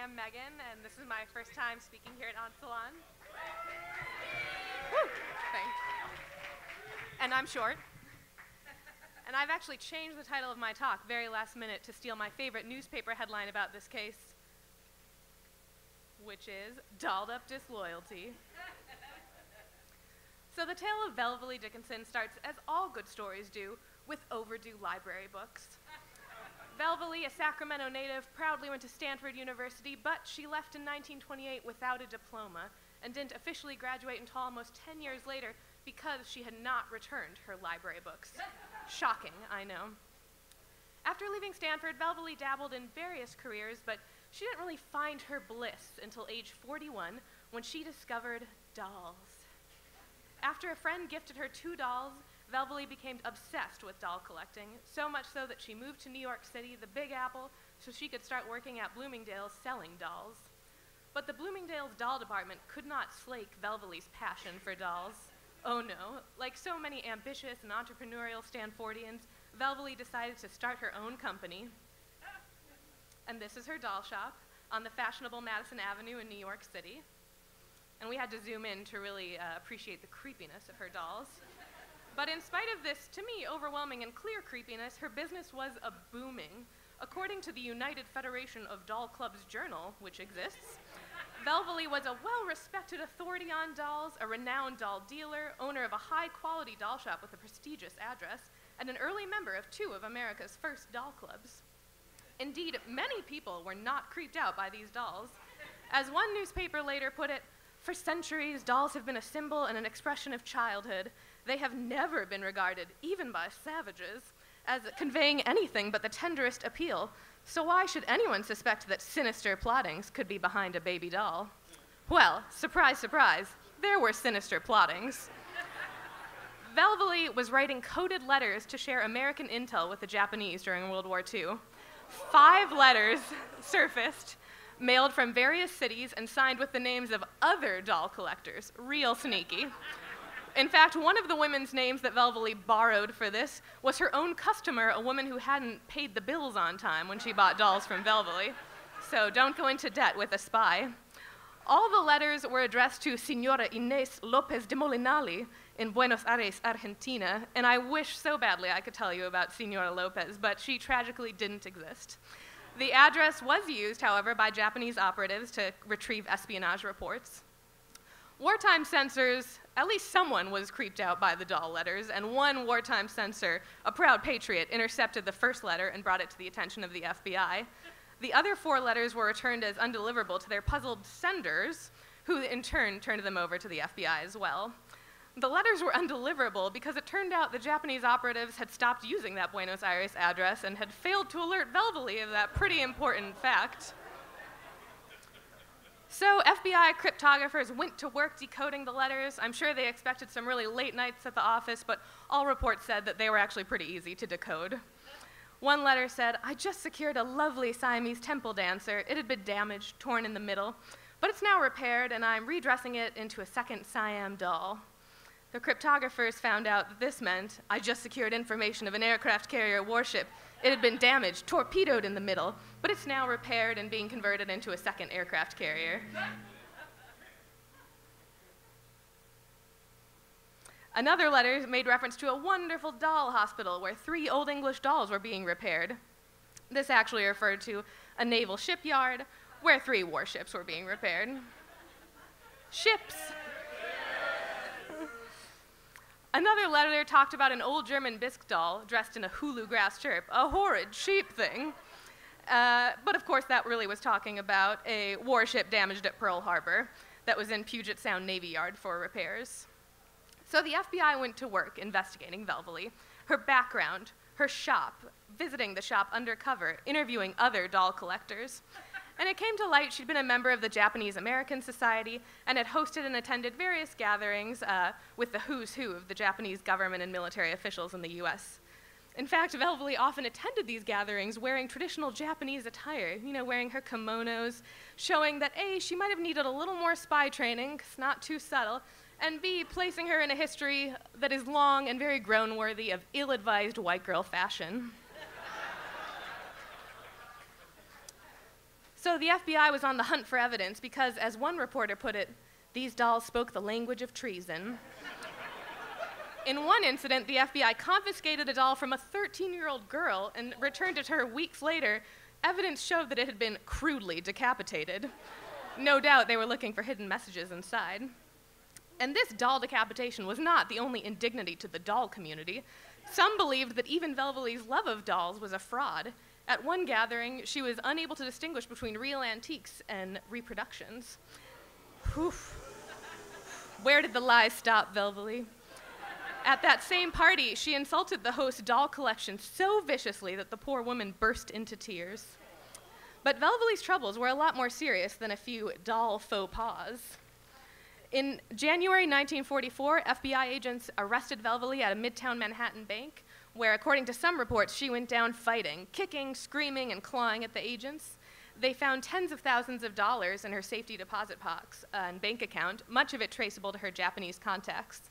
Hi, I'm Megan, and this is my first time speaking here at Odd Salon. Woo! Thanks. And I'm short. And I've actually changed the title of my talk very last minute to steal my favorite newspaper headline about this case, which is Dolled Up Disloyalty. So the tale of Velvalee Dickinson starts, as all good stories do, with overdue library books. Velvalee, a Sacramento native, proudly went to Stanford University, but she left in 1928 without a diploma and didn't officially graduate until almost 10 years later because she had not returned her library books. Shocking, I know. After leaving Stanford, Velvalee dabbled in various careers, but she didn't really find her bliss until age 41, when she discovered dolls. After a friend gifted her 2 dolls, Velvalee became obsessed with doll collecting, so much so that she moved to New York City, the Big Apple, so she could start working at Bloomingdale's selling dolls. But the Bloomingdale's doll department could not slake Velvalee's passion for dolls. Oh no, like so many ambitious and entrepreneurial Stanfordians, Velvalee decided to start her own company. And this is her doll shop on the fashionable Madison Avenue in New York City. And we had to zoom in to really appreciate the creepiness of her dolls. But in spite of this, to me, overwhelming and clear creepiness, her business was booming. According to the United Federation of Doll Clubs journal, which exists, Velvalee was a well-respected authority on dolls, a renowned doll dealer, owner of a high-quality doll shop with a prestigious address, and an early member of 2 of America's first doll clubs. Indeed, many people were not creeped out by these dolls. As one newspaper later put it, "For centuries, dolls have been a symbol and an expression of childhood. They have never been regarded, even by savages, as conveying anything but the tenderest appeal. So why should anyone suspect that sinister plottings could be behind a baby doll?" Well, surprise, surprise, there were sinister plottings. Velvalee was writing coded letters to share American intel with the Japanese during World War II. 5 letters surfaced, mailed from various cities and signed with the names of other doll collectors. Real sneaky. In fact, one of the women's names that Velvalee borrowed for this was her own customer, a woman who hadn't paid the bills on time when she bought dolls from Velvalee. So don't go into debt with a spy. All the letters were addressed to Senora Ines Lopez de Molinali in Buenos Aires, Argentina, and I wish so badly I could tell you about Senora Lopez, but she tragically didn't exist. The address was used, however, by Japanese operatives to retrieve espionage reports. Wartime censors, at least someone was creeped out by the doll letters, and one wartime censor, a proud patriot, intercepted the first letter and brought it to the attention of the FBI. The other 4 letters were returned as undeliverable to their puzzled senders, who in turn turned them over to the FBI as well. The letters were undeliverable because it turned out the Japanese operatives had stopped using that Buenos Aires address and had failed to alert Velvalee of that pretty important fact. So FBI cryptographers went to work decoding the letters. I'm sure they expected some really late nights at the office, but all reports said that they were actually pretty easy to decode. One letter said, "I just secured a lovely Siamese temple dancer. It had been damaged, torn in the middle, but it's now repaired and I'm redressing it into a second Siam doll." The cryptographers found out that this meant, "I just secured information of an aircraft carrier warship. It had been damaged, torpedoed in the middle, but it's now repaired and being converted into a second aircraft carrier." Another letter made reference to a wonderful doll hospital where 3 old English dolls were being repaired. This actually referred to a naval shipyard where 3 warships were being repaired. Ships. Another letter talked about an old German bisque doll dressed in a hulu grass chirp, a horrid, cheap thing. But of course, that really was talking about a warship damaged at Pearl Harbor that was in Puget Sound Navy Yard for repairs. So the FBI went to work investigating Velvalee, her background, her shop, visiting the shop undercover, interviewing other doll collectors. And it came to light she'd been a member of the Japanese American Society and had hosted and attended various gatherings with the who's who of the Japanese government and military officials in the US. In fact, Velvalee often attended these gatherings wearing traditional Japanese attire, you know, wearing her kimonos, showing that A, she might have needed a little more spy training, 'cause not too subtle, and B, placing her in a history that is long and very groan-worthy of ill-advised white girl fashion. So the FBI was on the hunt for evidence because, as one reporter put it, these dolls spoke the language of treason. In one incident, the FBI confiscated a doll from a 13-year-old girl and returned it to her weeks later. Evidence showed that it had been crudely decapitated. No doubt they were looking for hidden messages inside. And this doll decapitation was not the only indignity to the doll community. Some believed that even Velvalee's love of dolls was a fraud. At one gathering, she was unable to distinguish between real antiques and reproductions. Whew. Where did the lies stop, Velvalee? At that same party, she insulted the host's doll collection so viciously that the poor woman burst into tears. But Velvalee's troubles were a lot more serious than a few doll faux pas. In January 1944, FBI agents arrested Velvalee at a Midtown Manhattan bank, where, according to some reports, she went down fighting, kicking, screaming, and clawing at the agents. They found tens of thousands of dollars in her safety deposit box and bank account, much of it traceable to her Japanese contacts.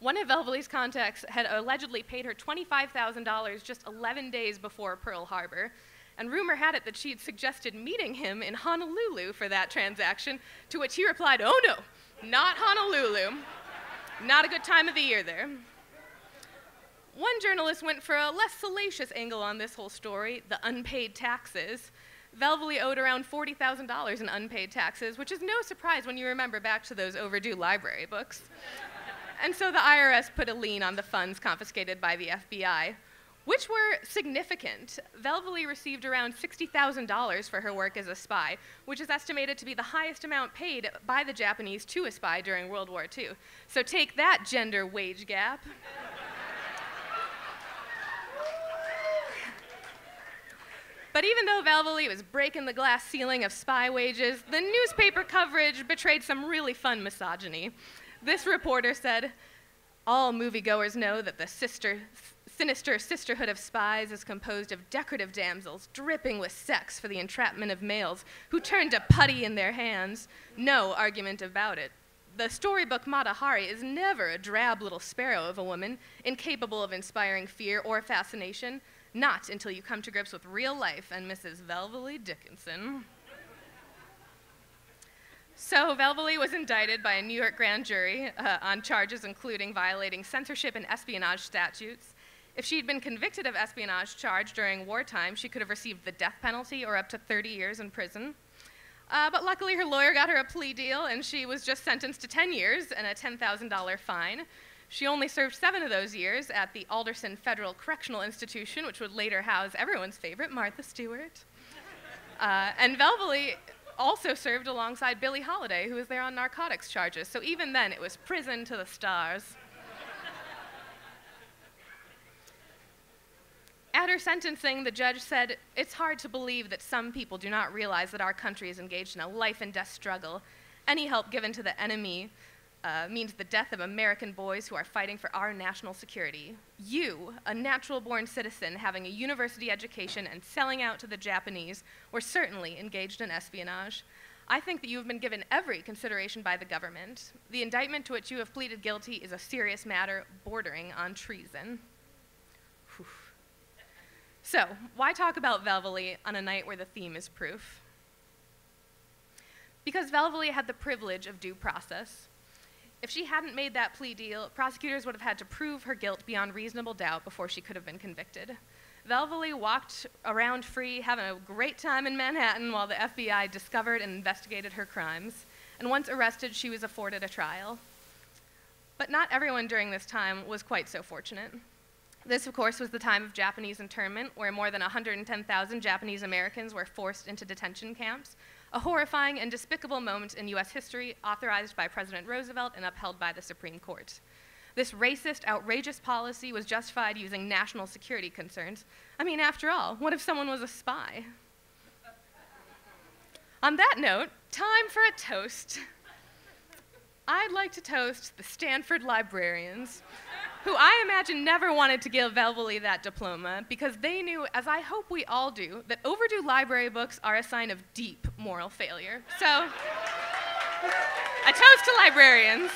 One of Velvalee's contacts had allegedly paid her $25,000 just 11 days before Pearl Harbor, and rumor had it that she had suggested meeting him in Honolulu for that transaction, to which he replied, "Oh no, not Honolulu. Not a good time of the year there." One journalist went for a less salacious angle on this whole story, the unpaid taxes. Velvalee owed around $40,000 in unpaid taxes, which is no surprise when you remember back to those overdue library books. And so the IRS put a lien on the funds confiscated by the FBI, which were significant. Velvalee received around $60,000 for her work as a spy, which is estimated to be the highest amount paid by the Japanese to a spy during World War II. So take that, gender wage gap. But even though Velvalee was breaking the glass ceiling of spy wages, the newspaper coverage betrayed some really fun misogyny. This reporter said, "All moviegoers know that the sinister sisterhood of spies is composed of decorative damsels dripping with sex for the entrapment of males who turn to putty in their hands. No argument about it. The storybook Mata Hari is never a drab little sparrow of a woman, incapable of inspiring fear or fascination, not until you come to grips with real life and Mrs. Velvalee Dickinson." So Velvalee was indicted by a New York grand jury on charges including violating censorship and espionage statutes. If she'd been convicted of espionage charge during wartime, she could have received the death penalty or up to 30 years in prison. But luckily her lawyer got her a plea deal and she was just sentenced to 10 years and a $10,000 fine. She only served 7 of those years at the Alderson Federal Correctional Institution, which would later house everyone's favorite, Martha Stewart. And Velvalee also served alongside Billie Holiday, who was there on narcotics charges. So even then, it was prison to the stars. At her sentencing, the judge said, "It's hard to believe that some people do not realize that our country is engaged in a life and death struggle. Any help given to the enemy means the death of American boys who are fighting for our national security. You, a natural-born citizen having a university education and selling out to the Japanese, were certainly engaged in espionage. I think that you have been given every consideration by the government. The indictment to which you have pleaded guilty is a serious matter bordering on treason." Whew. So, why talk about Velvalee on a night where the theme is proof? Because Velvalee had the privilege of due process. If she hadn't made that plea deal, prosecutors would have had to prove her guilt beyond reasonable doubt before she could have been convicted. Velvalee walked around free, having a great time in Manhattan while the FBI discovered and investigated her crimes. And once arrested, she was afforded a trial. But not everyone during this time was quite so fortunate. This, of course, was the time of Japanese internment, where more than 110,000 Japanese Americans were forced into detention camps, a horrifying and despicable moment in U.S. history authorized by President Roosevelt and upheld by the Supreme Court. This racist, outrageous policy was justified using national security concerns. I mean, after all, what if someone was a spy? On that note, time for a toast. I'd like to toast the Stanford librarians, who I imagine never wanted to give Velvalee that diploma because they knew, as I hope we all do, that overdue library books are a sign of deep moral failure. So, a toast to librarians.